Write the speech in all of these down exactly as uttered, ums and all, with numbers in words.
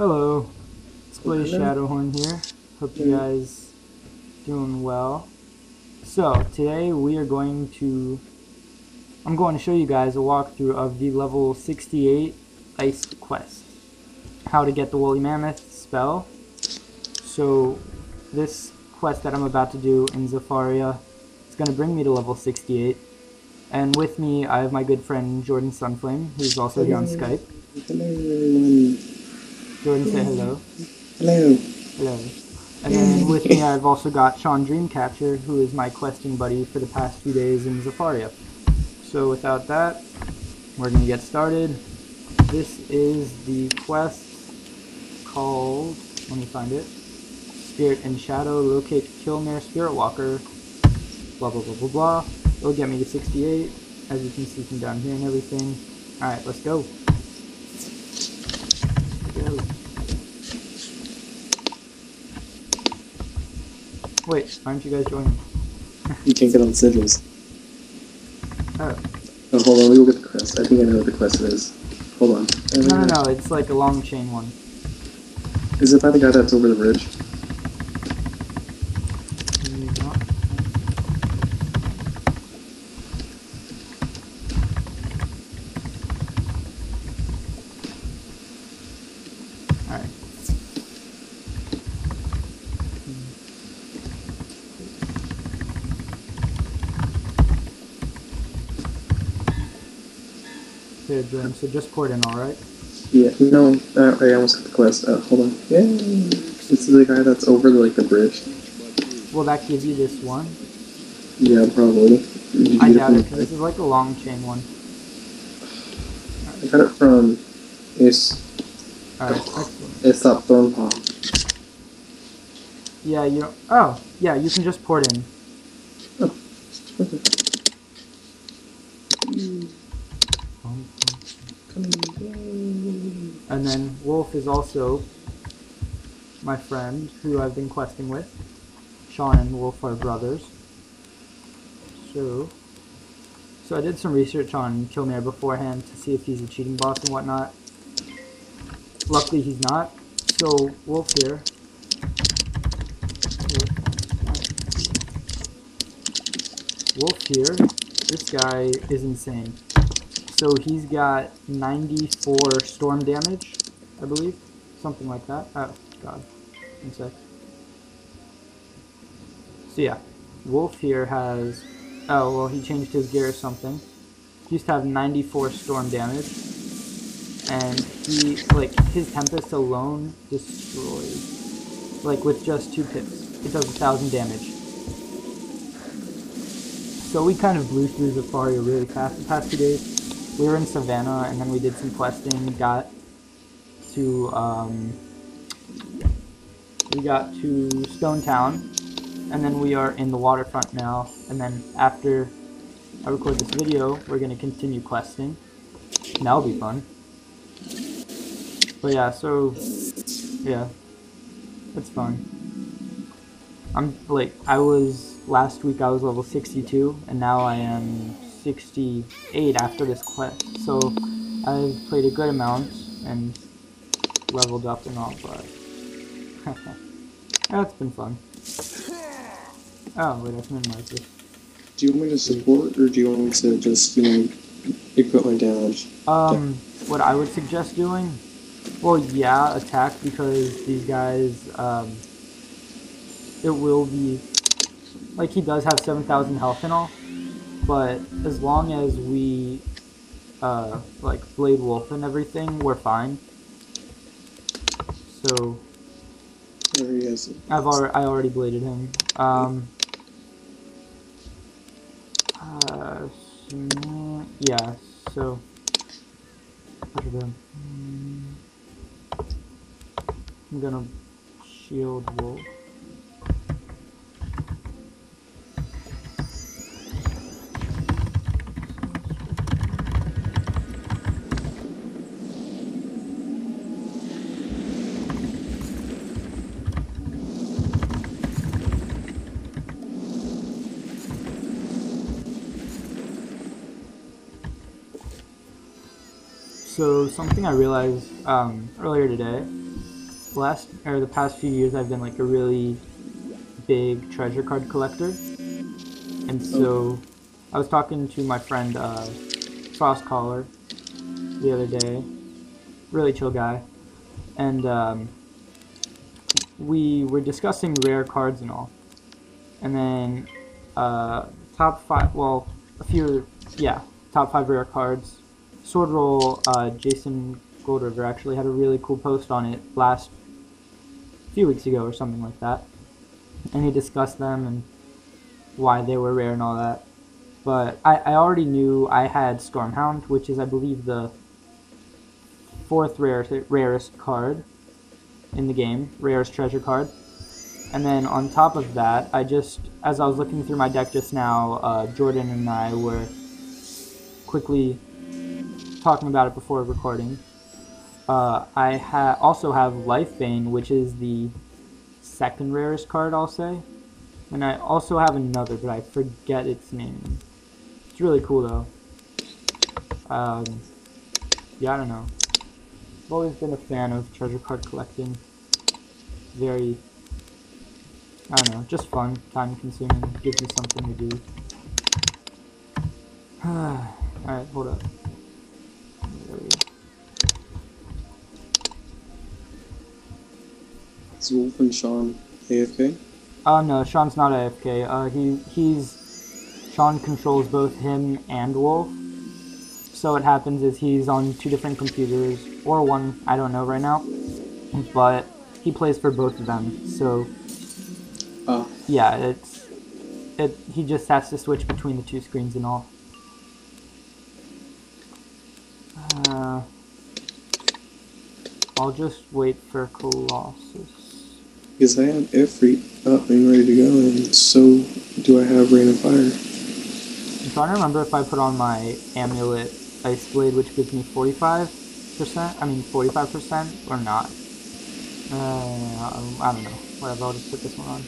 Hello, it's Blaze Shadowhorn here. Hope you guys doing well. So today we are going to, I'm going to show you guys a walkthrough of the level sixty-eight ice quest. How to get the Woolly Mammoth spell. So this quest that I'm about to do in Zafaria is going to bring me to level sixty-eight. And with me I have my good friend Jordan Sunflame, who's also here on Skype. Hello. Jordan, say hello. Hello. Hello. And then with me, I've also got Sean Dreamcatcher, who is my questing buddy for the past few days in Zafaria. So without that, we're going to get started. This is the quest called, let me find it, Spirit and Shadow, locate Kilnair Spirit Walker, blah, blah, blah, blah, blah. It'll get me to sixty-eight, as you can see from down here and everything. Alright, let's go. Wait, why aren't you guys joining? You can't get on sigils. Oh. Oh, hold on, we will get the quest. I think I know what the quest is. Hold on. No, no, no, no, it's like a long chain one. Is it by the guy that's over the bridge? So just poured in, alright? Yeah, no, uh, I almost got the quest. Uh, hold on. Yay! This is the guy that's over, like, the bridge. Will that give you this one? Yeah, probably. I doubt it, because this is like a long chain one. Right. I got it from... It's... Alright, excellent. It's that Thornpaw. Yeah, you don't... Oh! Yeah, you can just pour it in. Oh. Okay. And then Wolf is also my friend, who I've been questing with. Sean and Wolf are brothers. So, so I did some research on Kilnair beforehand to see if he's a cheating boss and whatnot. Luckily he's not. So Wolf here. Wolf here. This guy is insane. So he's got ninety-four storm damage, I believe. Something like that. Oh, God. One sec. So yeah, Wolf here has... Oh, well, he changed his gear or something. He used to have ninety-four storm damage. And he, like, his Tempest alone destroys. Like, with just two pips. It does one thousand damage. So we kind of blew through Zafaria really fast the past few days. We were in Savannah, and then we did some questing, got to, um, we got to Stonetown, and then we are in the waterfront now, and then after I record this video, we're going to continue questing, and that'll be fun. But yeah, so, yeah, it's fun. I'm, like, I was, last week I was level sixty-two, and now I am... sixty-eight after this quest, so I've played a good amount and leveled up and all, but that's been fun. Oh wait, I can minimize this. Do you want me to support or do you want me to just, you know, equip my damage? Um, what I would suggest doing? Well, yeah, attack, because these guys, um, it will be, like, he does have seven thousand health and all. But as long as we, uh, like, Blade Wolf and everything, we're fine. So, there he is. I've already, I already bladed him. Um, uh, yeah, so, I'm gonna shield Wolf. So something I realized um, earlier today last or the past few years I've been like a really big treasure card collector, and so I was talking to my friend uh, Frostcaller the other day, really chill guy, and um, we were discussing rare cards and all, and then uh, top five, well a few, yeah, top five rare cards. Swordroll uh, Jason Goldrigger actually had a really cool post on it last few weeks ago or something like that, and he discussed them and why they were rare and all that. But I, I already knew I had Stormhound, which is I believe the fourth rarest, rarest card in the game, rarest treasure card. And then on top of that, I just, as I was looking through my deck just now, uh, Jordan and I were quickly talking about it before recording. Uh, I ha also have Lifebane, which is the second rarest card, I'll say. And I also have another, but I forget its name. It's really cool, though. Um, yeah, I don't know. I've always been a fan of treasure card collecting. Very, I don't know, just fun, time-consuming, gives you something to do. Alright, hold up. There we go. Is Wolf and Sean A F K? Uh, no, Sean's not A F K. Uh, he, he's... Sean controls both him and Wolf. So what happens is he's on two different computers, or one, I don't know right now. But he plays for both of them, so... Oh. Yeah, it's... It, he just has to switch between the two screens and all. Uh, I'll just wait for Colossus. Because I have Efri up and ready to go, and so do I have Rain of Fire. I'm trying to remember if I put on my Amulet Ice Blade, which gives me forty-five percent, I mean forty-five percent, or not. Uh, I don't know. Whatever, I'll just put this one on.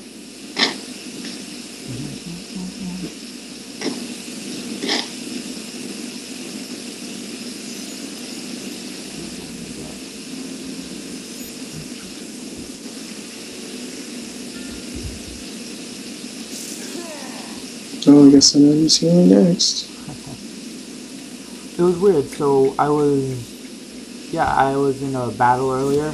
Oh, I guess I know who's healing next. It was weird, so I was... Yeah, I was in a battle earlier.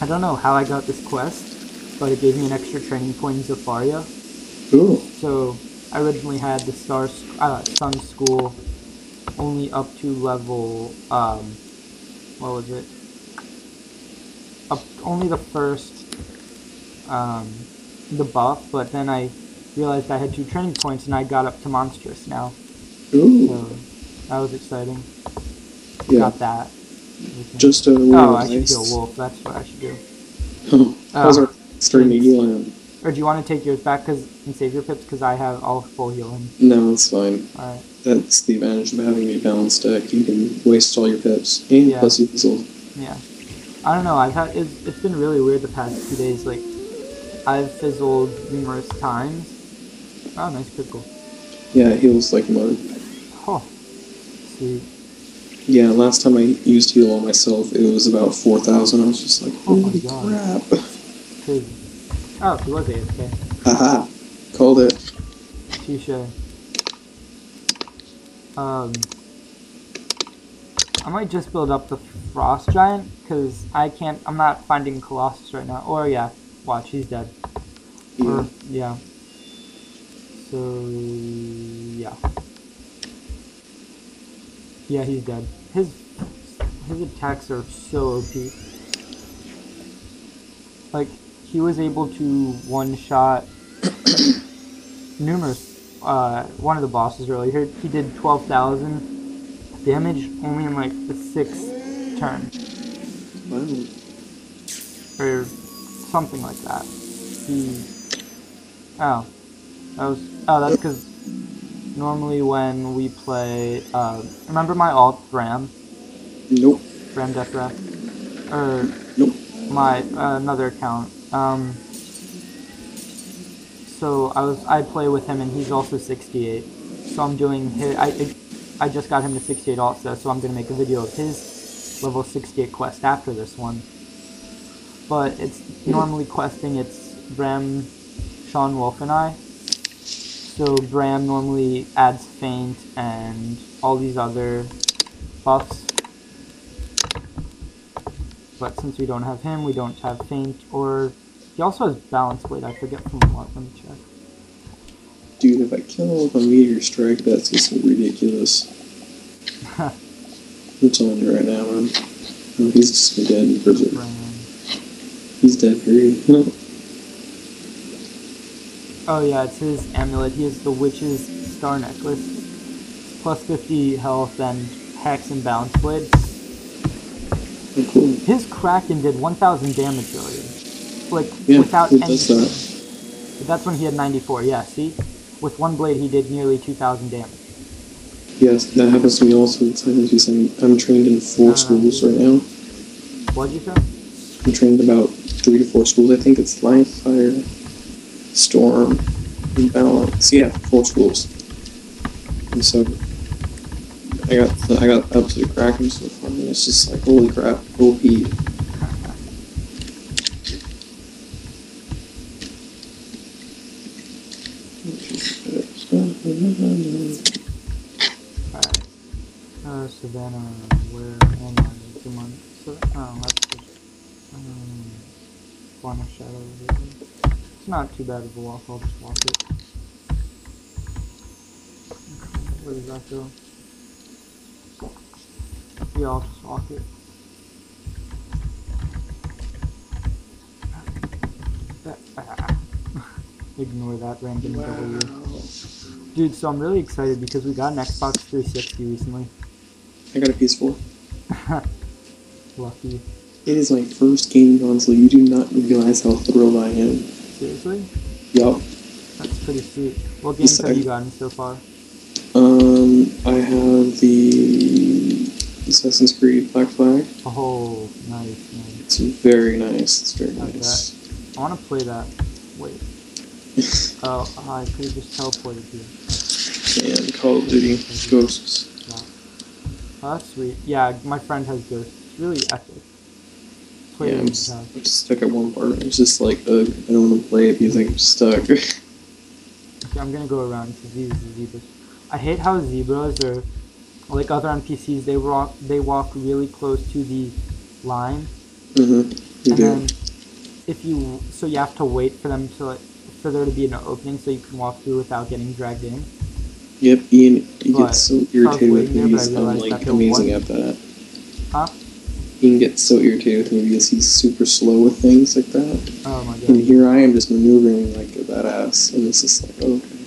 I don't know how I got this quest, but it gave me an extra training point in Zafaria. Ooh. So, I originally had the Star uh, Sun School only up to level... Um, what was it? Up only the first... Um, the buff, but then I... realized I had two training points, and I got up to Monstrous now. Ooh. So, that was exciting. Yeah. Got that. Just a wolf. Oh, I should do a wolf. That's what I should do. Oh, how's our starting to heal him? Or do you want to take yours back cause, and save your pips? Because I have all full healing. No, it's fine. Alright. That's the advantage of having a balanced deck. You can waste all your pips, and yeah. Plus you can Yeah. I don't know. I've had it's, it's been really weird the past few days. Like, I've fizzled numerous times. Oh, nice pickle. Yeah, it heals like mud. Oh, sweet. Yeah, last time I used heal on myself, it was about four thousand. I was just like, oh holy my God. Crap. Crazy. Oh, he was A F K. Haha, called it. Touché. Um, I might just build up the Frost Giant, because I can't, I'm not finding Colossus right now. Or, yeah, watch, he's dead. Yeah. Or, yeah. So, yeah. Yeah, he's dead. His his attacks are so O P. Like, he was able to one-shot numerous, uh, one of the bosses earlier. He did twelve thousand damage only in, like, the sixth turn. Wow. Or something like that. He... Oh. That was... Oh, that's because normally when we play, uh, remember my alt Bram? Nope. Bram Deathrest? Or nope. My uh, another account. Um, so I was I play with him and he's also sixty-eight. So I'm doing his. I I just got him to sixty-eight also. So I'm gonna make a video of his level sixty-eight quest after this one. but it's normally questing. It's Bram, Sean, Wolf, and I. So Bram normally adds Feint and all these other buffs. But since we don't have him, we don't have Feint, or he also has Balance Blade. I forget from what. Let me check. Dude, if I kill the Meteor Strike, that's just ridiculous. I'm telling you right now, man. Oh, he's just dead in prison. He's dead, period. Oh yeah, it's his amulet. He has the Witch's Star Necklace. Plus fifty health and Hex and Balance Blade. Oh, cool. His Kraken did one thousand damage earlier. Like, yeah, without any... That. But that's when he had ninety-four, yeah, see? With one blade he did nearly two thousand damage. Yes, that happens to me also the time because I'm, I'm trained in four uh, schools right now. What'd you say? I'm trained about three to four schools. I think it's Life, Fire, Storm, and Balance. Yeah, four schools. And so, I got the, I got up to the Kraken so far, and it's just like, holy crap, O P. Alright, uh, Savannah, where am I? Two months. So, oh, that's just, um, form a shadow over here. It's not too bad of a walk, I'll just walk it. Where does that go? Yeah, I'll just walk it. That, ah. Ignore that random wow. W. Dude, so I'm really excited because we got an Xbox three sixty recently. I got a P S four. Lucky. It is my first game console. You do not realize how thrilled I am. Seriously? Yup. That's pretty sweet. What games yes, have I... you gotten so far? Um, I have the Assassin's Creed Black Flag. Oh, nice, nice. It's very nice. It's very How's nice. That? I want to play that. Wait. Oh, I could have just teleported here. And Call of Duty Ghosts. Oh, that's sweet. Yeah, my friend has Ghosts. It's really epic. Play yeah, I'm, s I'm just stuck at one part. It's just like, ugh, I don't want to play it because I'm stuck. Okay, I'm gonna go around because these are zebras. I hate how zebras are, like other N P Cs, they walk, they walk really close to the line. Mm-hmm. You and do. Then, if you, so you have to wait for them to like, for there to be an opening so you can walk through without getting dragged in. Yep, Ian, you get so irritated with me because I'm like amazing at that. Huh? Ian gets so irritated with me because he's super slow with things like that. Oh my god. And here I am just maneuvering like a badass, and it's just like, okay.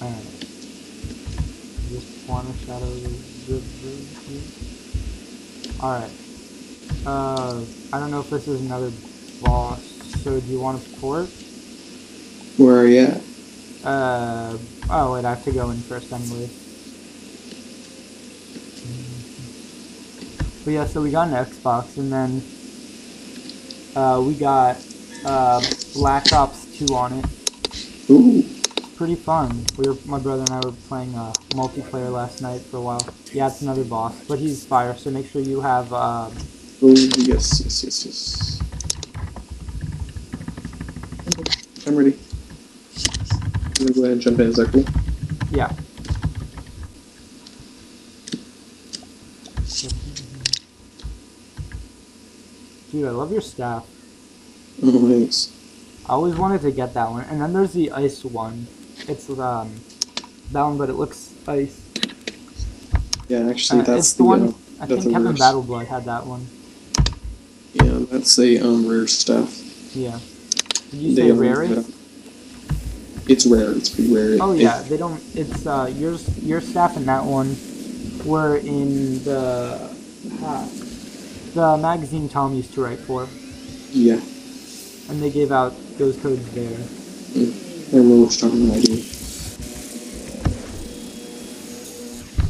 Alright. Just want to shadow the... Alright. Uh, I don't know if this is another... boss. So do you want to port? Where are you at? Uh, oh wait, I have to go in first anyway. But yeah, so we got an Xbox and then uh, we got uh, Black Ops two on it. Ooh. Pretty fun. We were, my brother and I were playing uh, multiplayer last night for a while. Yeah, it's another boss, but he's fire, so make sure you have... Uh, oh, yes, yes, yes, yes. I'm ready. I'm gonna go ahead and jump in, is that cool? Yeah. Dude, I love your staff. Oh, thanks. I always wanted to get that one. And then there's the ice one. It's um, that one, but it looks ice. Yeah, actually, uh, that's the, the one. Uh, I think Captain Battleblood had that one. Yeah, that's a um, rare staff. Yeah. Did you say rare is? It's rare. It's pretty rare. Oh yeah, they don't. It's uh, your your staff and that one were in the uh, the magazine Tom used to write for. Yeah. And they gave out those codes there. Mm. They're really strong idea.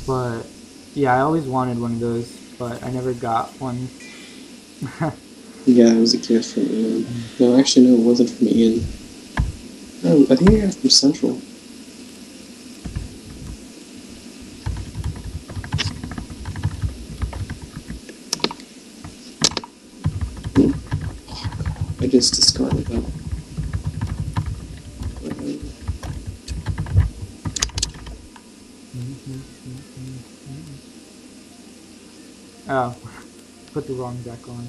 But yeah, I always wanted one of those, but I never got one. Yeah, it was a gift from Ian. No, actually, no, it wasn't from Ian. No, I think I got it from Central. I just discarded them. Oh, put the wrong deck on.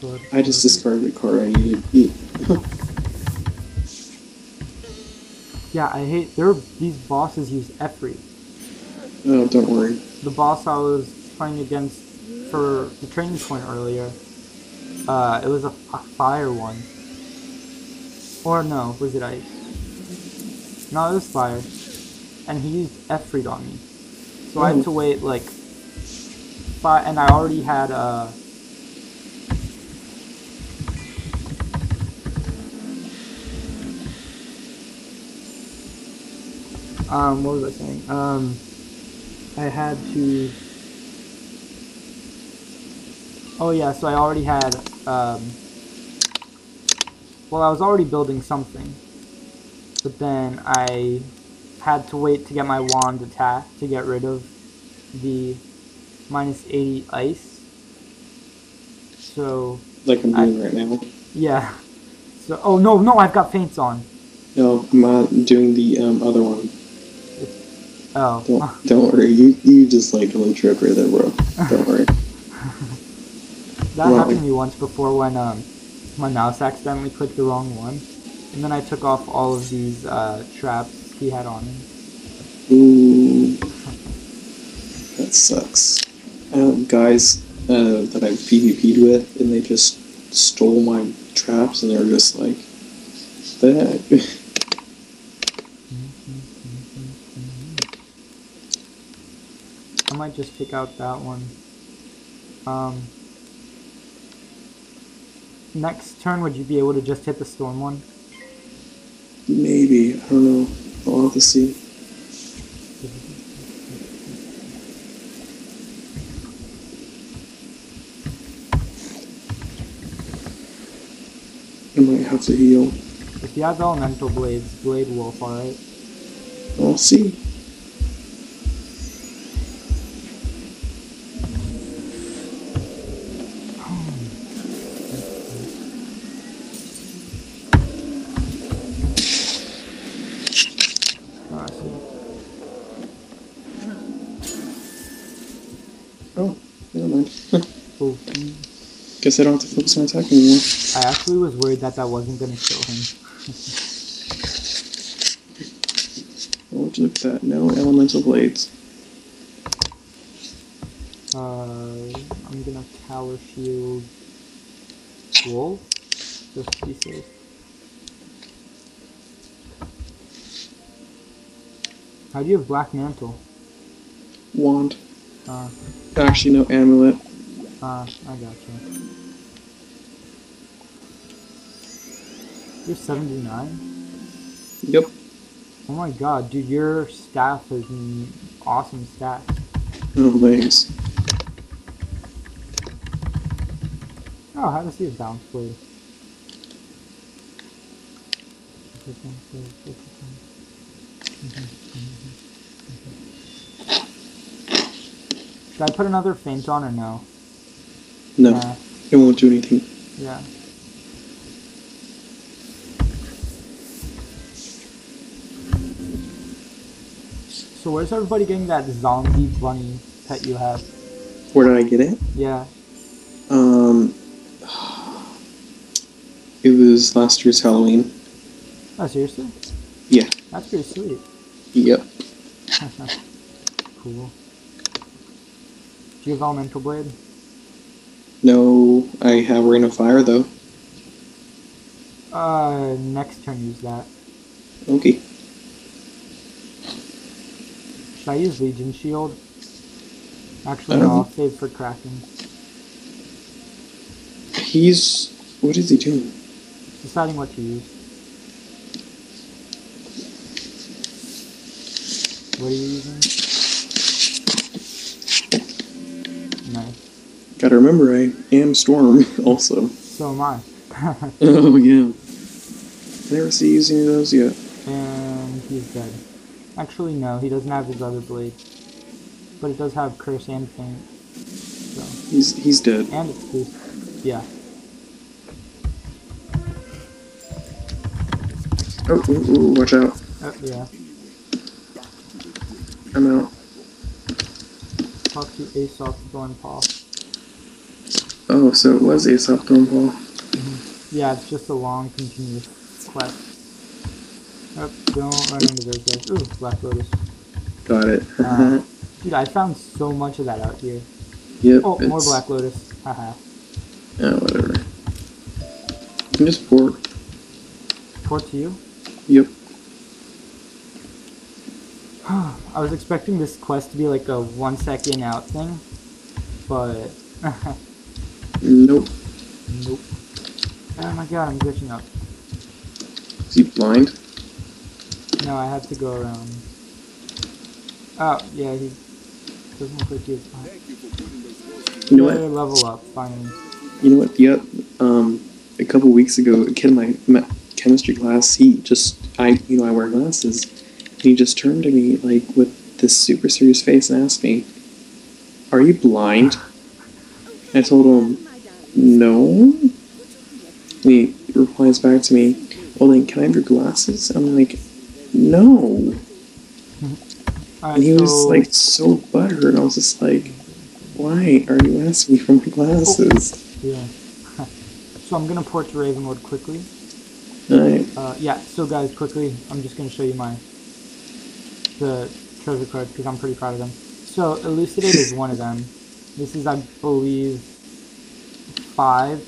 But I just discarded the card I needed. Yeah, I hate there. These bosses use Efri. Oh, don't worry. The boss I was playing against for the training point earlier, uh, it was a, a fire one. Or no, was it ice? No, it was fire. And he used Efri on me, so oh. I had to wait like. Five, and I already had a. Uh, Um, what was I saying? Um, I had to... Oh yeah, so I already had, um... well, I was already building something. But then I had to wait to get my wand attack to get rid of the minus eighty ice. So... Like I'm doing I, right now. Yeah. So, oh no, no, I've got paints on. No, I'm not doing the, um, other one. Oh. Don't, don't worry, you, you just like a little joke right there, bro. Don't worry. That well, happened to me once before when um, my mouse accidentally clicked the wrong one. And then I took off all of these uh, traps he had on him. Ooh. That sucks. Um, guys uh, that I PvP'd with, and they just stole my traps, and they were just like, what the heck? I might just take out that one. Um, next turn, would you be able to just hit the storm one? Maybe. I don't know. I'll have to see. I might have to heal. If he has elemental blades, Blade Wolf, alright? I'll see. Guess I don't have to focus on attack anymore. I actually was worried that that wasn't going to kill him. Oh, look at that. No elemental blades. Uh, I'm going to Tower Shield Wolf. Just to be safe. How do you have Black Mantle? Wand. Uh, Actually, no amulet. Ah, uh, I got you. You're seventy-nine? Yep. Oh my god, dude, your staff is an awesome staff. Oh, thanks. Oh, how does he have bounce blade? Should I put another feint on or no? No. Uh, it won't do anything. Yeah. So where's everybody getting that zombie bunny pet you have? Where did I get it? Yeah. Um, it was last year's Halloween. Oh, seriously? Yeah. That's pretty sweet. Yep. Cool. Do you have elemental blade? No, I have Rain of Fire though. Uh, next turn use that. Okay. Should I use Legion Shield? Actually, no, I'll save for Kraken. He's... what is he doing? Deciding what to use. What are you using? Nice. Gotta remember, I am Storm, also. So am I. Oh, yeah. Never see using any of those yet. And he's dead. Actually, no, he doesn't have his other blade. But it does have Curse and Faint. So. He's, he's dead. And it's boost. Yeah. Oh, ooh, ooh, watch out. Oh, yeah. I'm out. Talk to Aesop Thornpaw. Oh, so it was Aesop Thornpaw. Mm-hmm. Yeah, it's just a long, continuous quest. Oh, don't run into those guys. Ooh, Black Lotus. Got it. uh, dude, I found so much of that out here. Yep. Oh, it's... more Black Lotus. Haha. Yeah, whatever. You can just port. Port to you? Yep. I was expecting this quest to be like a one second out thing, but... nope. Nope. Oh my god, I'm glitching up. Is he blind? No, I have to go around. Oh, yeah, he doesn't look like he is blind. You know what? Another level up, finally. You know what? Yep. Um, a couple weeks ago, a kid in my, my chemistry class, he just, I, you know, I wear glasses, and he just turned to me, like, with this super serious face and asked me, "Are you blind?" I told him, "No." And he replies back to me, "Well, then, can I have your glasses?" I'm like, "No." Right, and he so... was, like, so butthurt, and I was just like, "Why are you asking me for my glasses?" Oh. Yeah. So I'm gonna port to Ravenwood quickly. Alright. Uh, yeah, so guys, quickly, I'm just gonna show you my... the treasure cards, because I'm pretty proud of them. So, Elucidate is one of them. This is, I believe, five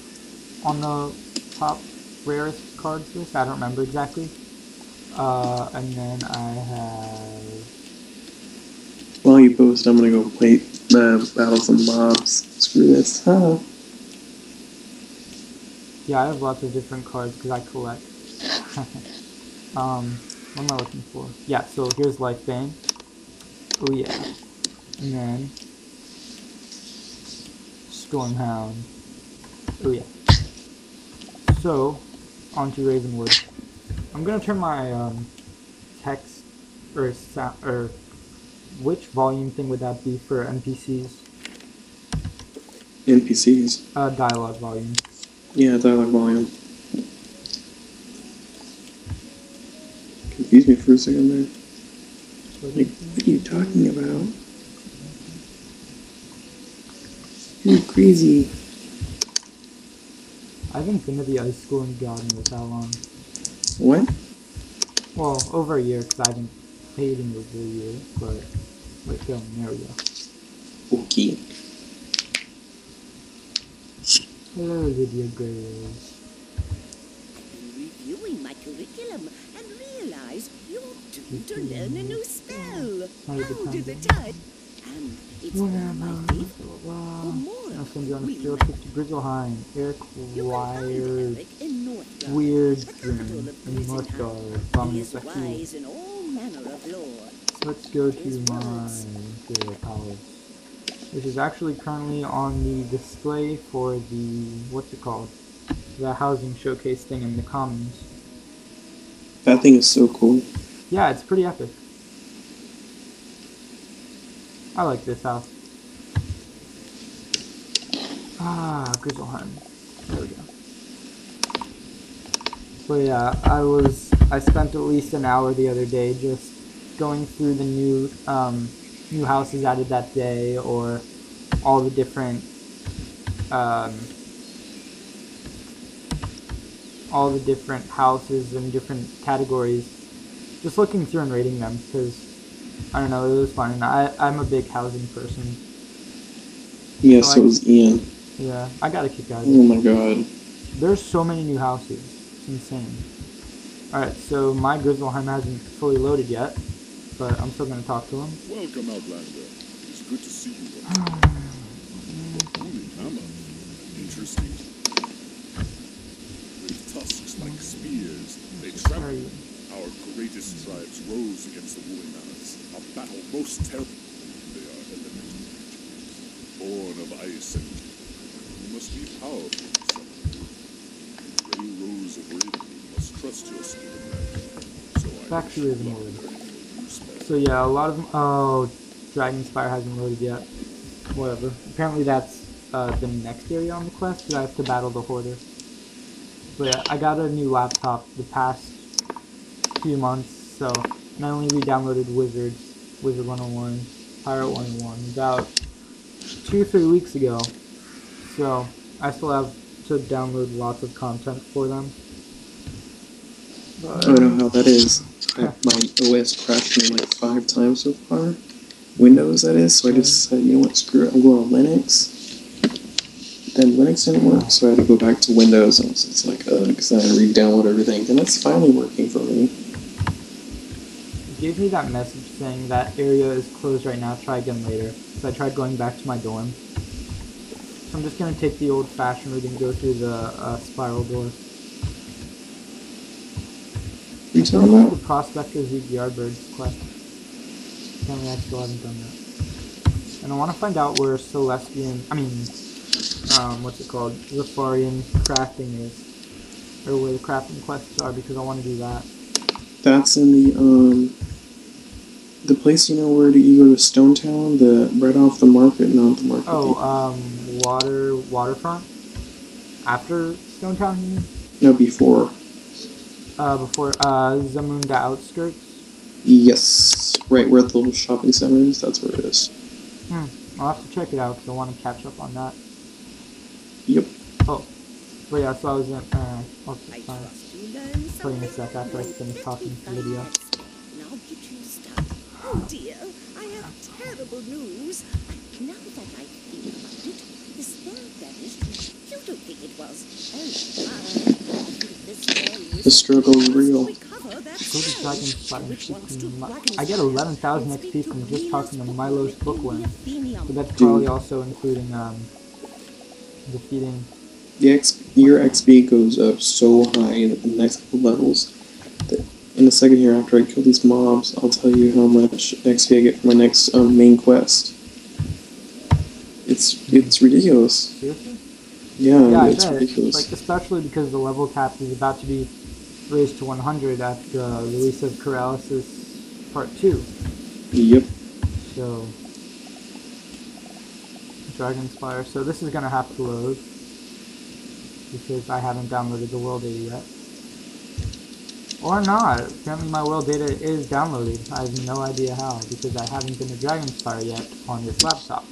on the top rarest cards list. I don't remember exactly. Uh, and then I have... While you post, I'm gonna go play... Uh, battles and mobs. Screw this. Huh? Yeah, I have lots of different cards because I collect. um, what am I looking for? Yeah, so here's Lifebane. Oh yeah. And then... Stormhound. Oh yeah. So, onto Ravenwood. I'm gonna turn my, um, text, or sound, or... Which volume thing would that be for N P Cs? N P Cs? Uh, dialogue volume. Yeah, dialogue volume. Confused me for a second there. Like, what are you talking about? You're crazy. I haven't been to the ice school in God knows how long. What? Well, over a year, because I didn't pay them over a year, but... Wait, film, there we go. Okay. Hello, Lydia Graves. Reviewing my curriculum and realize you're due to learn a new spell. How did the time? And it's one of my favorite. Wow. I'm going to be on a field trip to Grizzleheim, Eric Wired, Weird Dream, and Northgard, Dominus Acute. Let's go to my favorite palace, which is actually currently on the display for the, what's it called, the housing showcase thing in the commons. That thing is so cool. Yeah, it's pretty epic. I like this house. Ah, Grizzleheim. There we go. But yeah, I was, I spent at least an hour the other day just going through the new um, new houses added that day, or all the different um, all the different houses and different categories, just looking through and rating them, because I don't know, it was fun. I, I'm a big housing person. Yeah, so, so I, was Ian. Yeah, I got a kick out of it. Oh my god. There's so many new houses. It's insane. Alright, so my Grizzleheim hasn't fully loaded yet, but I'm still going to talk to him. Welcome, Outlander. It's good to see you. Interesting. With tusks like spears, they trample. Our greatest tribes rose against the Woolly Mammoths, a battle most terrible. They are elemental, born of ice and you must be powerful. The gray rose of Raven must trust your Steven. So back to Ravenwood. So yeah, a lot of them, oh, Dragonspyre hasn't loaded yet. Whatever. Apparently that's uh, the next area on the quest, because I have to battle the Hoarder. But yeah, I got a new laptop the past few months, so, and I only re-downloaded Wizards, Wizard one oh one, Pirate one oh one, about two or three weeks ago, so I still have to download lots of content for them. But, I don't know how that is. I, my O S crashed me like five times so far. Windows, that is, so I just said, you know what, screw it, I'm going on Linux. Then Linux didn't work, so I had to go back to Windows, and it's like, uh, because I had to re-download everything, and that's finally working for me. It gave me that message saying that area is closed right now, try again later, so I tried going back to my dorm. So I'm just going to take the old-fashioned route and go through the uh, spiral door. You talking about? The Prospector's E D R Birds quest. Apparently I still haven't done that. And I want to find out where Celestian, I mean, um, what's it called, Zafarian crafting is. Or where the crafting quests are, because I want to do that. That's in the, um, the place, you know, where do you go to Stonetown, the, right off the market, not the market. Oh, um, water, waterfront? After Stonetown, you mean? No, before. Uh, before, uh, Zamunda Outskirts? Yes. Right, where the little shopping center is, that's where it is. Hmm. I'll have to check it out, because I want to catch up on that. Yep. Oh. Wait, yeah, so I was in, uh, I'll just find playing a sec after I finish talking to Lydia. Now get you stuck. Oh dear, I have terrible news. Now that I think about it, the spell vanished. You don't think it was. Oh, wow. The struggle is real. I get eleven thousand X P from just talking to Milo's bookworm. So that's probably also including, um, defeating... The X, your X P goes up so high in the next couple levels that in a second here after I kill these mobs, I'll tell you how much X P I get for my next um, main quest. It's it's ridiculous. Seriously? Yeah, yeah, it's I ridiculous. Like, especially because the level cap is about to be raised to one hundred at the release of Corellis Part two. Yep. So, Dragonspyre. So this is going to have to load, because I haven't downloaded the world data yet. Or not. Apparently my world data is downloaded. I have no idea how, because I haven't been to Dragonspyre yet on this laptop.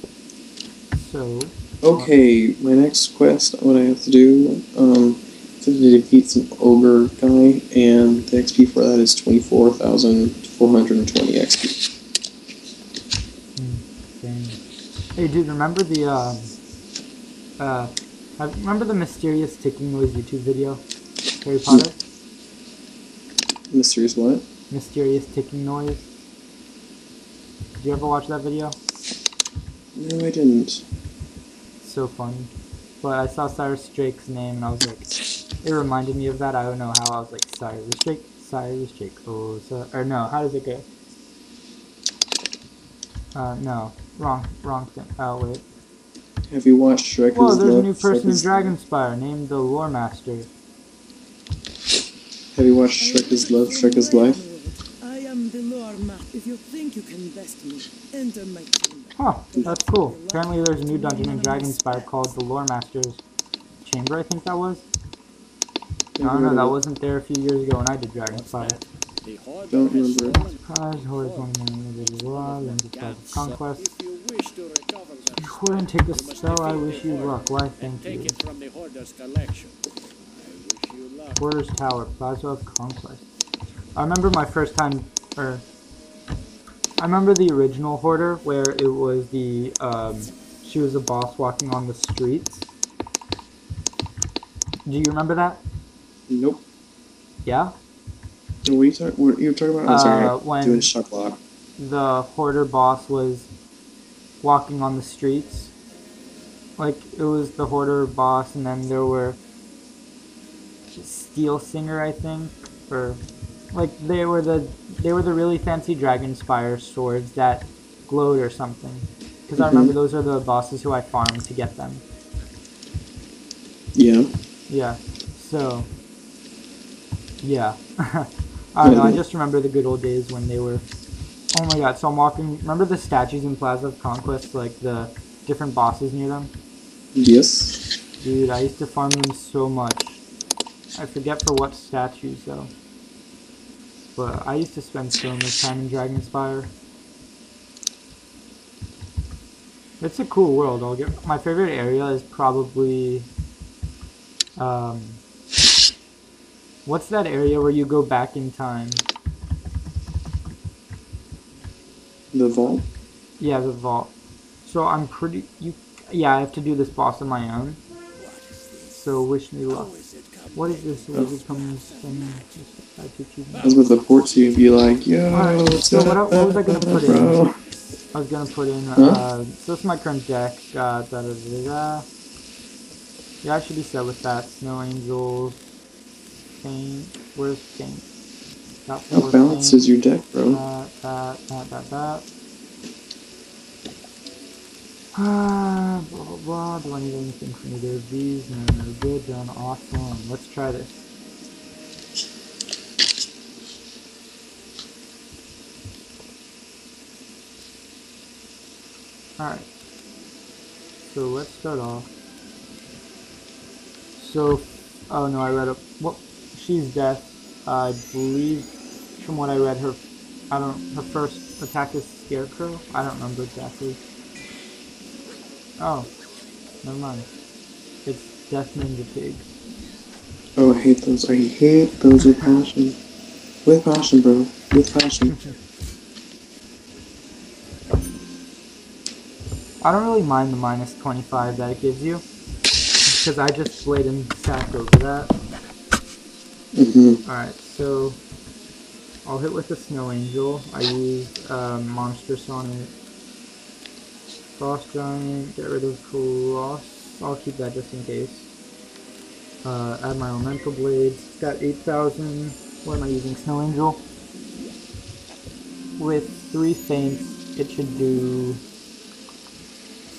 So... Okay, my next quest, what I have to do, um, is to defeat some ogre guy, and the X P for that is twenty-four thousand four hundred twenty X P. Mm, hey dude, remember the, uh... Uh... I remember the mysterious ticking noise YouTube video? Harry Potter? Mysterious what? Mysterious ticking noise. Did you ever watch that video? No, I didn't. So funny. But I saw Cyrus Drake's name and I was like, it reminded me of that. I don't know how. I was like, Cyrus Drake, Cyrus Drake. Oh, so, or no, how does it go? Uh, no. Wrong, wrong thing. Oh, wait. Have you watched Shrek? Well, there's a new person in Dragonspyre named the Lore Master. Have you watched Shrek is Love, Shrek is Life? I am the Lore Master. If you think you can best me, enter my chamber. Huh, that's cool. Apparently there's a new dungeon in Dragonspyre called the Lore Master's Chamber, I think that was. No, no, that wasn't there a few years ago when I did Dragonspyre. Don't remember. Surprise, Hoarder's one man, the Lore, and the Plaza of Conquest. Couldn't take the spell, I wish you luck. Why, thank you. Hoarder's Tower, Plaza of Conquest. I remember my first time, or... I remember the original Hoarder, where it was the, um... she was a boss walking on the streets. Do you remember that? Nope. Yeah? What are you, talk what are you talking about? I'm sorry, uh, when doing shot block. The Hoarder boss was... walking on the streets. Like, it was the Hoarder boss, and then there were Steel Singer, I think, or like they were the they were the really fancy Dragonspyre swords that glowed or something, because mm-hmm. I remember those are the bosses who I farmed to get them. Yeah. Yeah. So. Yeah. I don't know. I just remember the good old days when they were. Oh my god, so I'm walking, remember the statues in Plaza of Conquest, like the different bosses near them? Yes. Dude, I used to farm them so much. I forget for what statues though. but I used to spend so much time in Dragonspyre. It's a cool world. I'll get my favorite area is probably um what's that area where you go back in time? The vault? Yeah, the vault. So I'm pretty you yeah, I have to do this boss on my own. So wish me luck. What is this? What is it coming from? As with the ports, you'd be like, yo. Alright, so what, I, what was I gonna put in? Bro. I was gonna put in, huh? uh, so this is my current deck. Uh, da, da, da, da. Yeah, I should be set with that. Snow Angels. Paint. Where's Paint? How balanced is your deck, bro? Uh, that, that, that, that. Ah, blah, blah, blah. Do I need anything from either of these? No, no, good, done, awesome. Let's try this. Alright. So let's start off. So, oh no, I read up. Well, she's death. I believe, from what I read, her, I don't, her first attack is Scarecrow? I don't remember exactly. Oh, never mind. It's Death Ninja Pig. Oh, I hate those. I hate those with passion. With passion, bro. With passion. I don't really mind the minus twenty-five that it gives you, because I just played and sacked over that. Mm-hmm. Alright, so I'll hit with the Snow Angel. I used uh, Monster Sonnet. Frost Giant, get rid of Colossus, I'll keep that just in case. Uh, add my Elemental Blades, got eight thousand, what am I using, Snow Angel? With three Feints, it should do,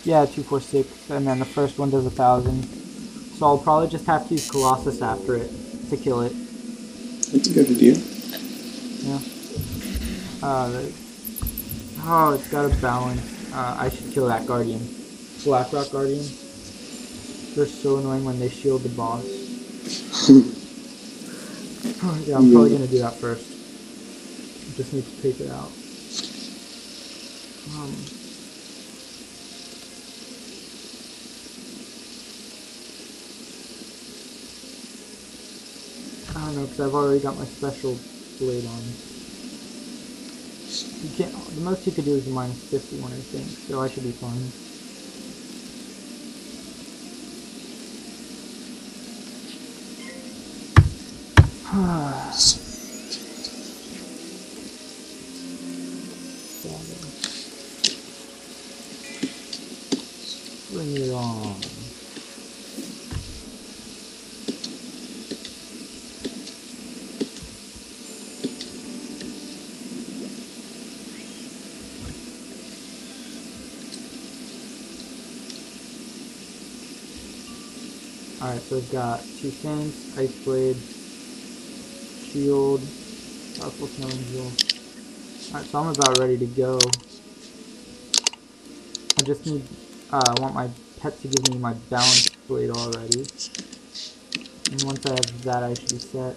yeah, two, four, six, and then the first one does one thousand. So I'll probably just have to use Colossus after it to kill it. That's a good idea. Yeah. Uh, oh, it's got a balance. Uh, I should kill that Guardian. Black Rock Guardian. They're so annoying when they shield the boss. Oh, yeah, I'm probably gonna do that first. Just need to take it out. Um, I don't know, because I've already got my special blade on. You can't, the most you could do is a minus fifty-one, I think, so I should be fine. Bring it on. Alright, so we've got two Saints, Ice Blade, Shield, Powerful Snow Angel. Alright, so I'm about ready to go. I just need, uh, I want my pet to give me my Balance Blade already. And once I have that, I should be set.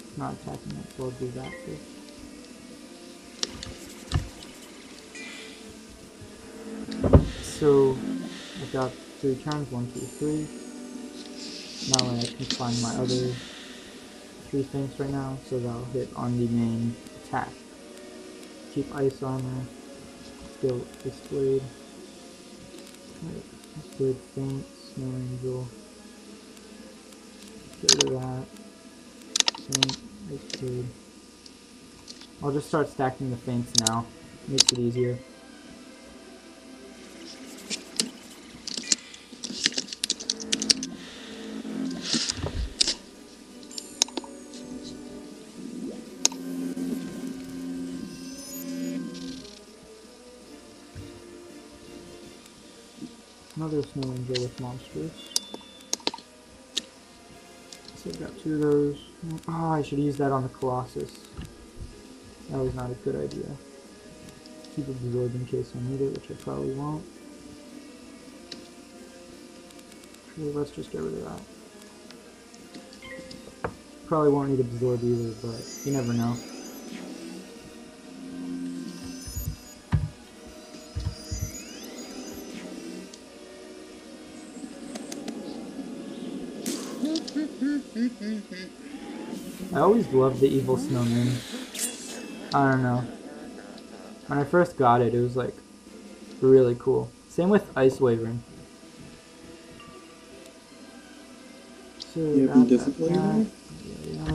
It's not attacking it, so I'll do that first. So, I've got three turns, one, two, three. That way I can find my other three things right now, so that'll hit on the main attack. Keep Ice Armor, Skill Displayed, Displayed Faint, Snow Angel, get rid of that, Faint, Ice Blade. I'll just start stacking the Faints now, makes it easier. Another Snow Angel with monsters. So I've got two of those. Oh, I should use that on the Colossus. That was not a good idea. Keep Absorb in case I need it, which I probably won't. Let's just get rid of that. Probably won't need absorb either, but you never know. I always loved the evil snowman. I don't know. When I first got it, it was like really cool. Same with Ice Wyvern. So you have any discipline now? Yeah.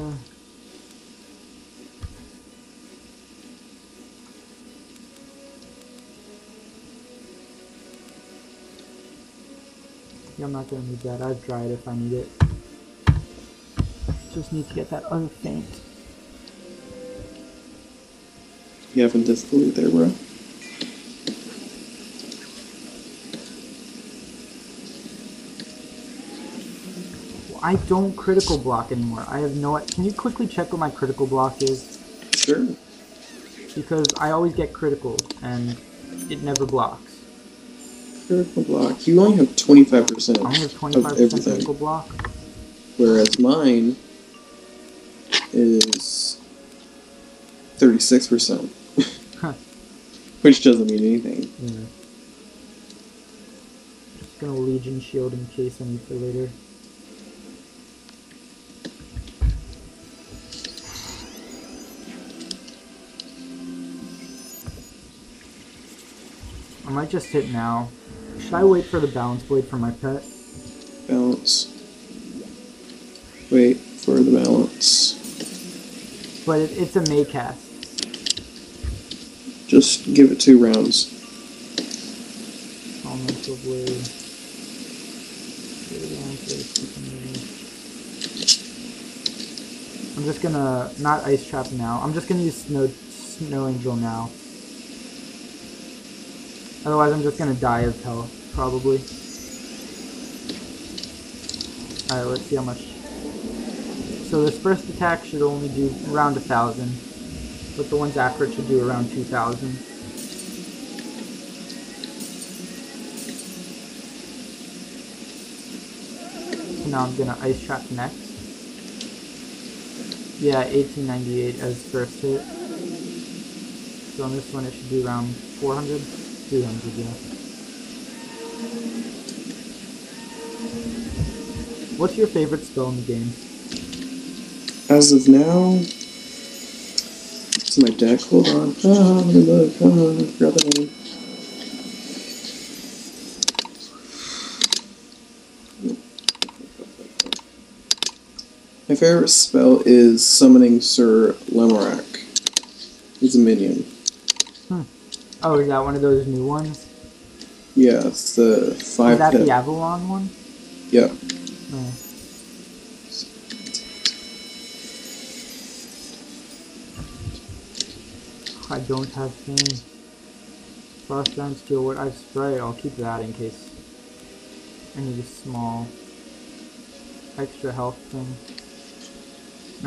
Yeah, I'm not gonna need that. I've tried if I need it. Just need to get that other faint. You have a disbelief there, bro. Well, I don't critical block anymore. I have no. Can you quickly check what my critical block is? Sure. Because I always get critical and it never blocks. Critical block. You only have twenty-five percent. I have twenty-five percent critical block. Whereas mine is thirty-six percent, huh. Which doesn't mean anything. Yeah. Just gonna Legion Shield in case I need for later. I might just hit now. Should I wait for the Balance Blade for my pet? Balance. Wait for the balance. But it, it's a May cast. Just give it two rounds. I'll make the blade. I'm just gonna not ice trap now. I'm just gonna use snow snow angel now. Otherwise, I'm just gonna die of hell probably. All right, let's see how much. So this first attack should only do around a thousand, but the ones after it should do around two thousand. So now I'm gonna ice trap next. Yeah, eighteen ninety-eight as first hit. So on this one it should do around four hundred, two hundred, yeah. What's your favorite spell in the game? As of now, it's my deck. Hold on. Ah, let me look. Ah, I forgot the name. My favorite spell is Summoning Sir Lemorak. He's a minion. Hmm. Oh, is that one of those new ones? Yeah, it's the five. Is that the Avalon one? Yeah. Oh. I don't have things. Frostbound Steelwood. I spray. I'll keep that in case I need a small extra health thing.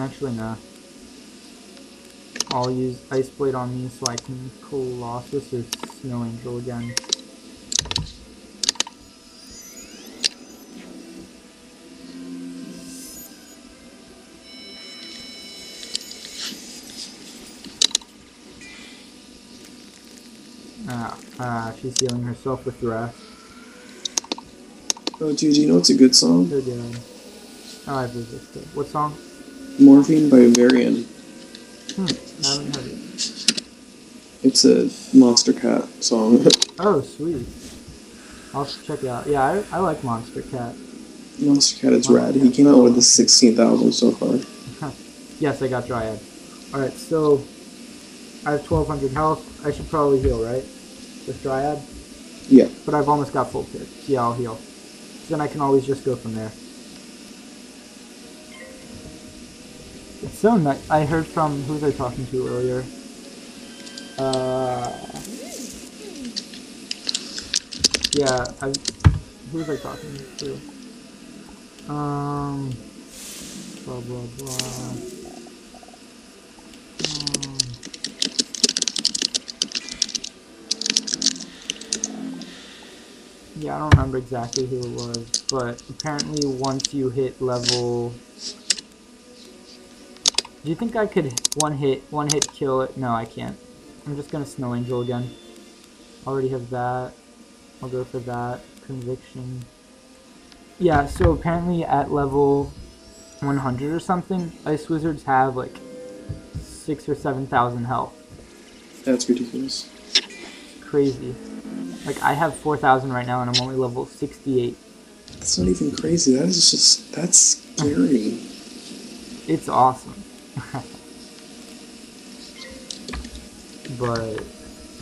Actually, nah. I'll use Ice Blade on me so I can Colossus or Snow Angel again. Ah, she's healing herself with wrath. Oh, dude, you know what's a good song? They're good. Oh, I've resisted. What song? Morphine by Varian. Hmm, I haven't heard it. It's a Monster Cat song. Oh, sweet. I'll check it out. Yeah, I, I like Monster Cat. Monster Cat is rad. He came out with the sixteenth album so far. Yes, I got Dryad. Alright, so I have twelve hundred health. I should probably heal, right? With Dryad? Yeah. But I've almost got full pick. Yeah, I'll heal. Then I can always just go from there. It's so nice. I heard from who was I talking to earlier? Uh. Yeah, I. Who was I talking to? Um. Blah, blah, blah. Yeah, I don't remember exactly who it was. but apparently once you hit level... Do you think I could one hit, one hit kill it? No, I can't. I'm just gonna Snow Angel again. Already have that. I'll go for that. Conviction. Yeah, so apparently at level one hundred or something, Ice Wizards have like six or seven thousand health. That's ridiculous. Crazy. Like, I have four thousand right now, and I'm only level sixty-eight. That's not even crazy. That is just that's scary. It's awesome. But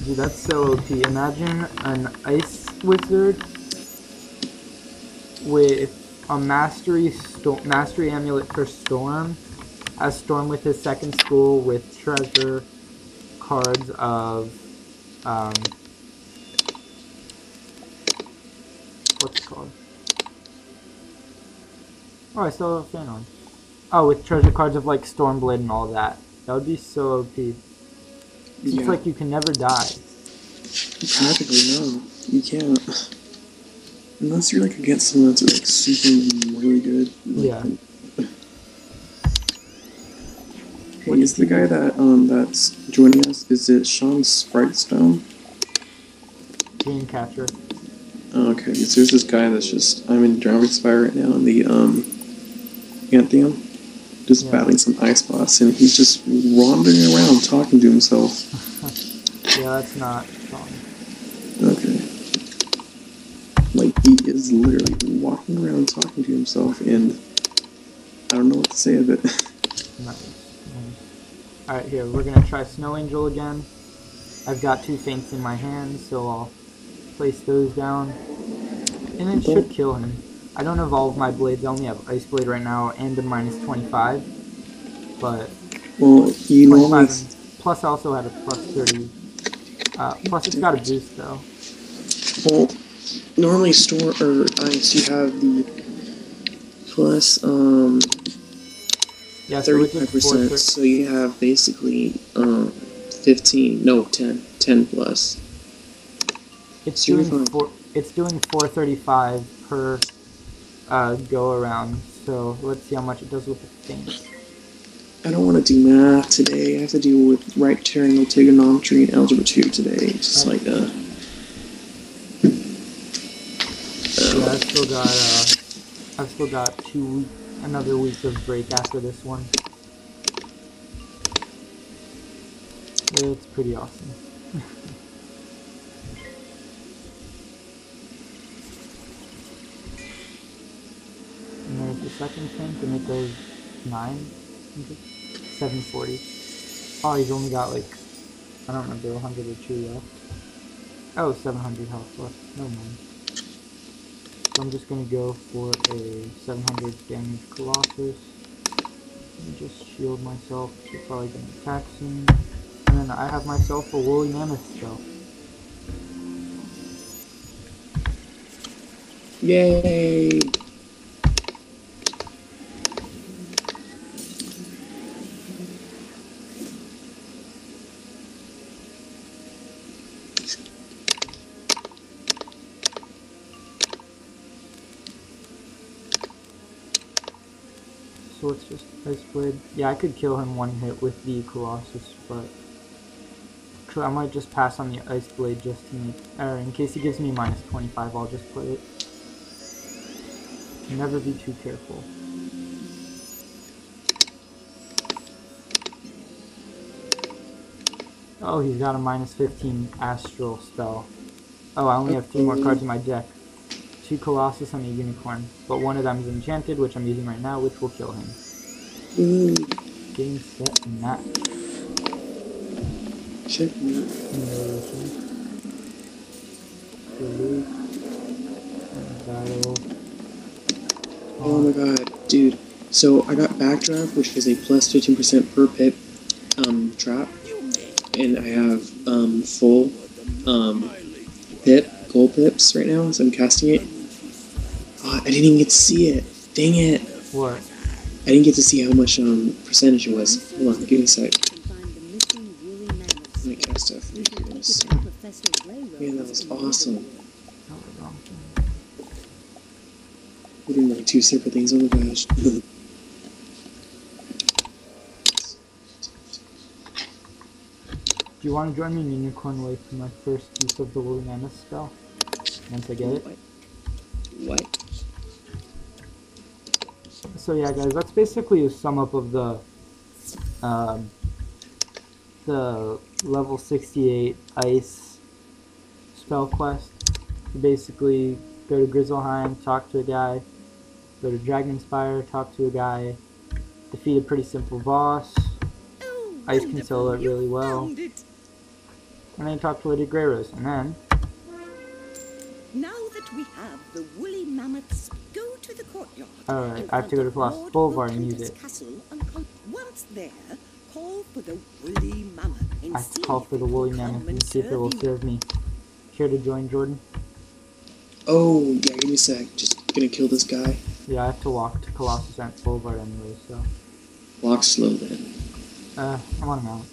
dude, that's so O P. Imagine an Ice Wizard with a mastery sto mastery amulet for Storm, as Storm with his second school with treasure cards of um what's it called? Oh, I still have a fan on. Oh, with treasure cards of like Stormblade and all that. That would be so O P. Yeah. It's like you can never die. Practically no, you can't. Unless you're like against someone that's like super really good. Like, yeah. Hey, is the guy that um that's joining us? Is it Sean Spritestone? Dreamcatcher. Oh, okay, because there's this guy that's just I'm in Dragonspyre right now in the um Anthem, just yeah. battling some ice boss, and he's just wandering around talking to himself. Yeah, that's not Sean. Okay. Like, he is literally walking around talking to himself, and I don't know what to say of it. Alright, here, we're going to try Snow Angel again. I've got two Saints in my hand, so I'll place those down. And it should kill him. I don't evolve my blades, I only have Ice Blade right now, and a minus twenty-five. But, well, you know, plus I also had a plus thirty. Uh, plus it's got a boost, though. Well... Normally, Storm or Ice, you have the plus um yeah, so thirty-five percent, so you have basically um fifteen, no ten, ten plus. It's so doing four, it's doing four thirty-five per uh go around. So let's see how much it does with the thing. I don't want to do math today. I have to deal with right triangle trigonometry and algebra two today. It's just right. like uh. Yeah, I've still got, uh, I've still got two weeks, another week of break after this one. It's pretty awesome. And there's the second tank, and it goes nine, seven forty. Oh, he's only got like, I don't remember, one hundred or two left. Oh, seven hundred health left, never mind. So I'm just going to go for a seven hundred damage Colossus. Let me just shield myself. She's probably going to attack soon. And then I have myself a Woolly Mammoth spell. Yay! It's just Ice Blade. Yeah, I could kill him one hit with the Colossus, but I might just pass on the Ice Blade just to make, or in case he gives me minus twenty-five, I'll just play it. Never be too careful. Oh, he's got a minus fifteen Astral spell. Oh, I only have three more cards in my deck. Two Colossus and a Unicorn, but one of them is enchanted, which I'm using right now, which will kill him. Ooh. Game, set, match. Checkmate. Oh my god, dude. So I got Backdraft, which is a plus fifteen percent per pip um, trap, and I have um, full um, pip, gold pips right now, so I'm casting it. Oh, I didn't even get to see it. Dang it. What? I didn't get to see how much um percentage it was. Hold on, give me a sec. Let me cast off. Man, that was awesome. We're doing like two separate things. Oh my gosh. Do you want to join me in Unicorn Way for my first use of the Woolly Mammoth spell? Once I get it? What? So yeah guys, that's basically a sum up of the um, the level sixty-eight ice spell quest. You basically go to Grizzleheim, talk to a guy, go to Dragonspyre, talk to a guy, defeat a pretty simple boss, oh, ice control it really well, it. and then talk to Lady Grey Rose, and then... Now that we have the Woolly Mammoths, go to the courtyard. Alright, I have to go to Colossus Boulevard and use it. Once there, call for the Woolly Mammoth and I have to call for the Woolly Mammoth and see if it will serve me. Care to join, Jordan? Oh, yeah, give me a sec. Just gonna kill this guy. Yeah, I have to walk to Colossus Boulevard anyway, so... Walk slow, then. Uh, I wanna mount.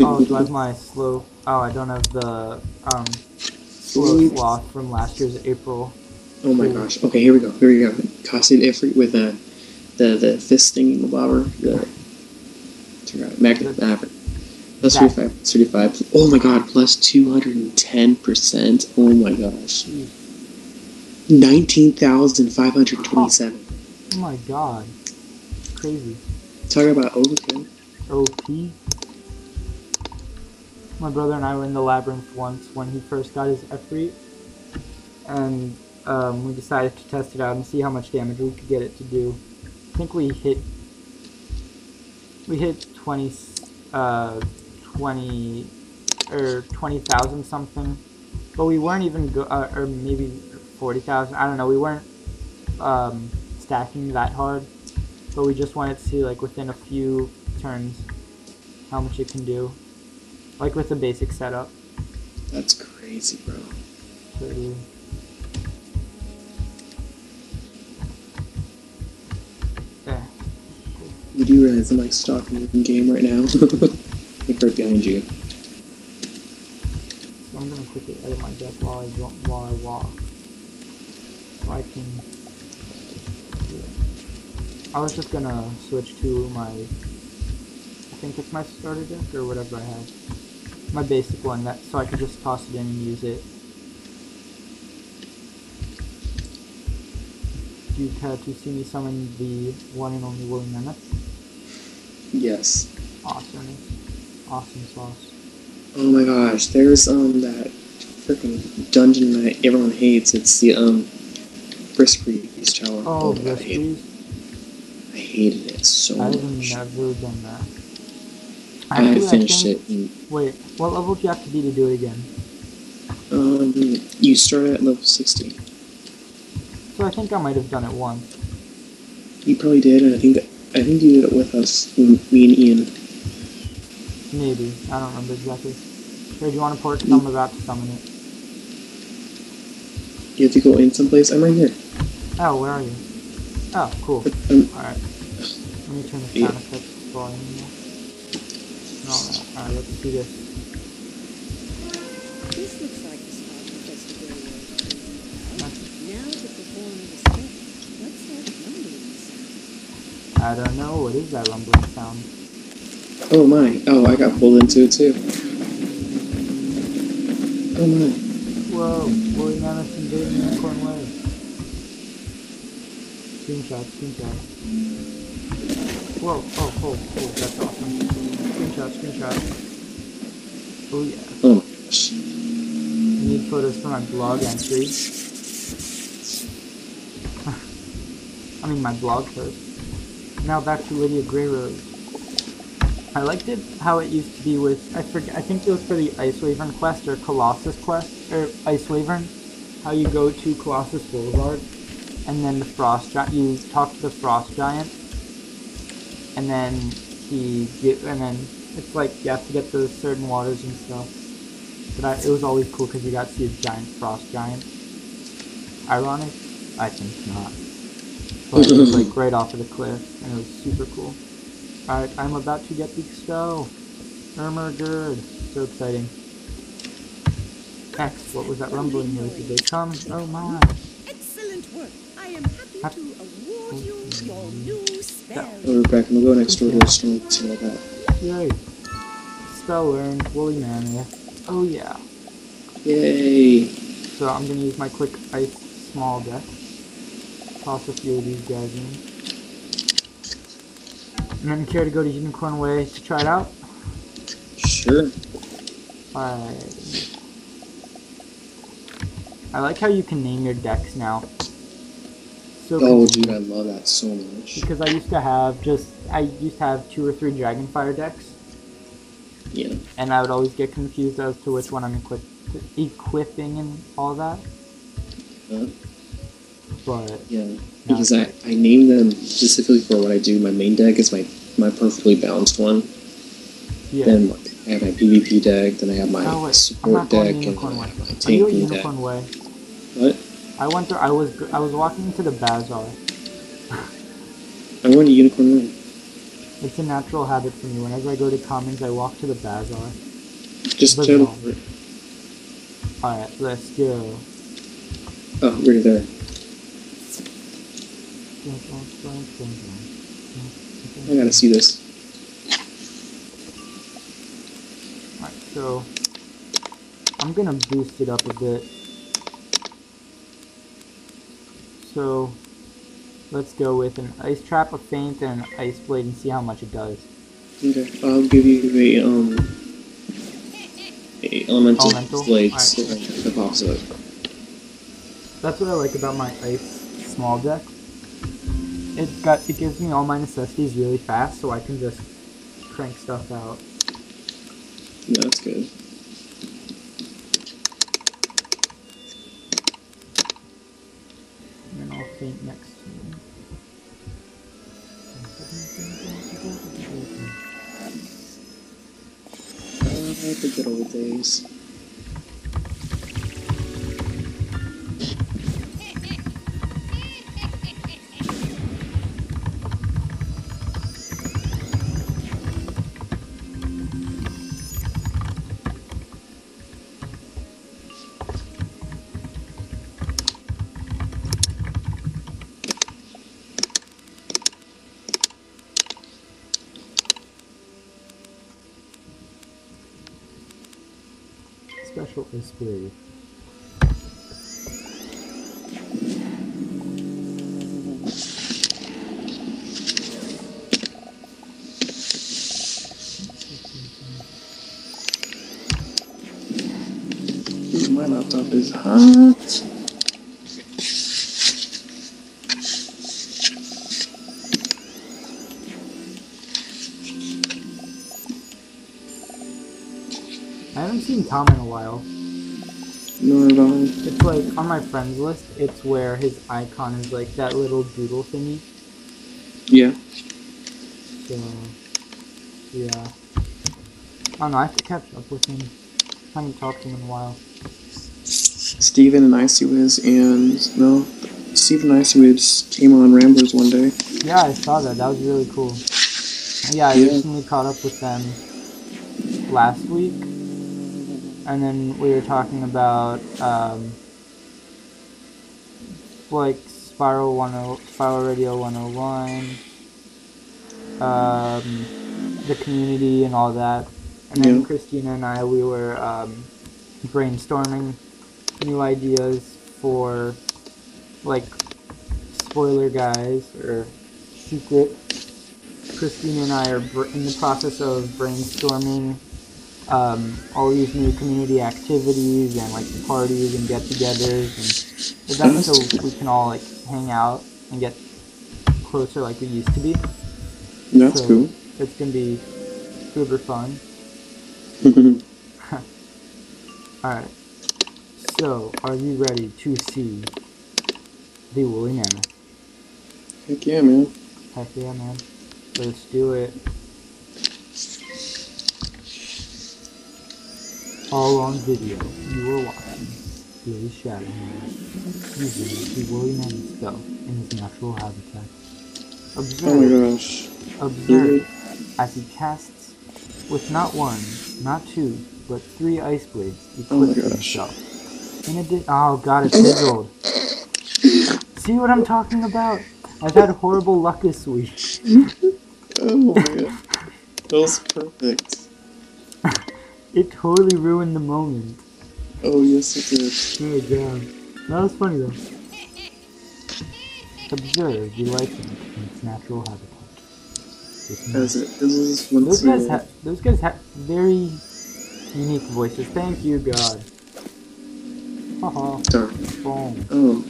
Oh, do I have my slow... Oh, I don't have the, um... slow sloth from last year's April. Oh my Ooh. gosh. Okay, here we go. Here we go. Costume Efri with uh, the, the fist stinging bobber. The... Magnet Maverick. Plus thirty-five, thirty-five. Oh my god, plus two hundred ten percent. Oh my gosh. nineteen thousand five hundred twenty-seven. Oh. oh my god. Crazy. Talk about overkill. O P. My brother and I were in the labyrinth once when he first got his Efri. And um, we decided to test it out and see how much damage we could get it to do. I think we hit... We hit twenty thousand something, but we weren't even go uh, or maybe forty thousand. I don't know. We weren't um, stacking that hard, but we just wanted to see like within a few turns how much it can do, like with the basic setup. That's crazy, bro. Pretty. You do realize I'm like stalking the game right now. Like right behind you. So I'm gonna quickly edit my deck while I while I walk. So I can. Yeah. I was just gonna switch to my. I think it's my starter deck or whatever I have. My basic one, that so I could just toss it in and use it. You've had to see me summon the one and only Woolly Mammoth. Yes. Awesome. Awesome sauce. Oh my gosh, there's um that freaking dungeon that everyone hates. It's the um Briskree's Tower. Oh, oh God, I, hate I hated it so much. I've never done that. I, I finished I think, it. And, wait, what level do you have to be to do it again? Um, you start at level sixty. So I think I might have done it once. You probably did, and I think I think you did it with us, me and Ian. Maybe. I don't remember exactly. Or do you want to port? Because I'm about to summon it. You have to go in someplace? I'm right here. Oh, where are you? Oh, cool. Um, Alright. Let me turn the sound effects volume off. Alright, let's do this. I don't know, what is that rumbling sound? Oh my, oh I got pulled into it too. Oh my. Whoa, Woolly Mammoth invading Unicorn Way. Screenshot, screenshot. Whoa, oh, oh, oh, that's awesome. Screenshot, screenshot. Oh yeah. Oh my gosh. I need photos for my blog entry. I mean my blog post. Now back to Lydia Grey Rose. I liked it how it used to be with, I forget, I think it was for the Ice Wyvern quest or Colossus quest, or Ice Wyvern, how you go to Colossus Boulevard, and then the Frost Giant, you talk to the Frost Giant, and then he, get, and then it's like you have to get those certain waters and stuff. But I, it was always cool because you got to see a giant Frost Giant. Ironic? I think not. But it was like right off of the cliff, and it was super cool. Alright, I'm about to get the spell. Ermagerd. So exciting. X, what was that rumbling noise? Did they come? Oh my. Excellent work. I That oh, Kraken, we'll go next door to a storm, something like that. Yay. Spell learned, Woolly Mammoth. Oh yeah. Yay. So I'm gonna use my quick ice small deck. Toss a few of these guys in. And then care to go to Unicorn Way to try it out? Sure. Alright. I like how you can name your decks now. So oh dude, I love that so much. Because I used to have just, I used to have two or three Dragonspyre decks. Yeah. And I would always get confused as to which one I'm equip equipping and all that. Uh, but yeah, because I, I name them specifically for what I do. My main deck is my, my perfectly balanced one. Yeah. Then I have my PvP deck, then I have my oh, support deck, and then I have my tanking deck. Way. What? I went through, I was I was walking into the bazaar. I went to Unicorn Way. It's a natural habit for me. Whenever I go to Commons, I walk to the bazaar. Just turn over it. Alright, let's go. Oh, we're there. I gotta see this. Alright, so I'm gonna boost it up a bit. So, let's go with an ice trap, a feint, and an ice blade, and see how much it does. Okay, I'll give you the um, a elemental, elemental blade, right. So the box of it. That's what I like about my ice small deck. It got it gives me all my necessities really fast, so I can just crank stuff out. No, that's good. Paint next to me. Oh, the good old days. Special is blue. My laptop is hot. I haven't seen Tom in a while. No, at all. It's like, on my friends list, it's where his icon is like that little doodle thingy. Yeah. So, yeah. I don't know, I have to catch up with him. I haven't talked to him in a while. Steven and IcyWiz and, no, Steven and IcyWiz came on Ramblers one day. Yeah, I saw that. That was really cool. Yeah, I yeah. recently caught up with them last week. And then we were talking about, um, like, Spiral, one oh, Spiral Radio one oh one, um, the community and all that. And then yeah. Christina and I, we were um, brainstorming new ideas for, like, spoiler guys or secret. Christina and I are br in the process of brainstorming Um, all these new community activities and like parties and get-togethers, and that's so we can all like hang out and get closer like we used to be. That's so cool. It's gonna be super fun. All right. So, are you ready to see the Woolly Mammoth? Heck yeah, man. Heck yeah, man. Let's do it. All on video, you are watching Blaze Shadowhorn using the Woolly Mammoth spell in his natural habitat. Observe, oh my gosh. Observe mm-hmm. as he casts with not one, not two, but three ice blades equipped oh himself. In addition, oh god, it's sizzled. See what I'm talking about? I've had horrible luck this week. Oh my god. That was perfect. It totally ruined the moment. Oh, yes it did. Oh god. That was funny though. Observe the lichens in its natural habitat. It's nice. It. This is one those, guys ha those guys have very unique voices. Thank you, God. Haha. -ha. Boom. Oh.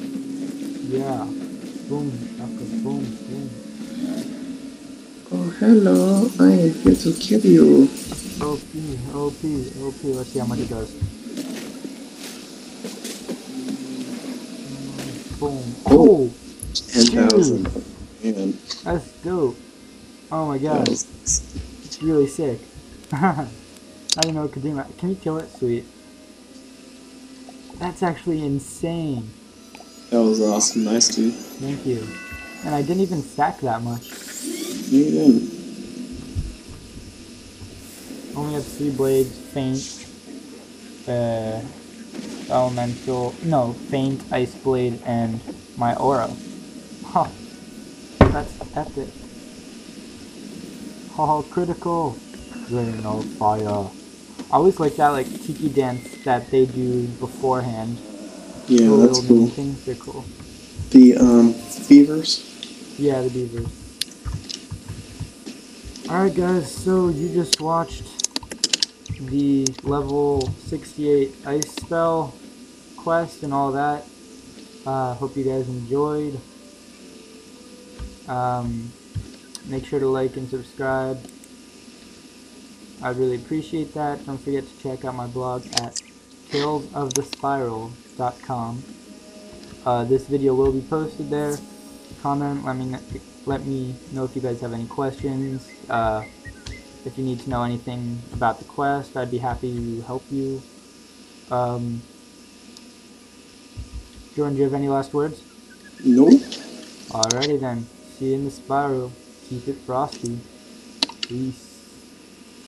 Yeah. Boom. Boom. Boom. Oh, hello. I am here to kill you. O P. O P. O P. Let's see how much it does. Boom. Oh! ten thousand. Man. That's dope. Oh my god. It's really sick. I don't know what could do that. Can you kill it? Sweet. That's actually insane. That was awesome. Nice, dude. Thank you. And I didn't even stack that much. You didn't. Only have three blades, faint, uh, elemental, no, faint, ice blade, and my aura. Huh. That's epic. Oh, critical. Rain of fire. I always like that, like, tiki dance that they do beforehand. Yeah, the that's cool. Things are cool. The, um, beavers? Yeah, the beavers. Alright guys, so you just watched the level sixty-eight ice spell quest and all that. Uh, hope you guys enjoyed. Um, make sure to like and subscribe. I'd really appreciate that. Don't forget to check out my blog at tales of the spiral dot com. Uh, this video will be posted there. Comment. Let me let me know if you guys have any questions. Uh, if you need to know anything about the quest, I'd be happy to help you. Um, Jordan, do you have any last words? No. Alrighty then. See you in the spiral. Keep it frosty. Peace.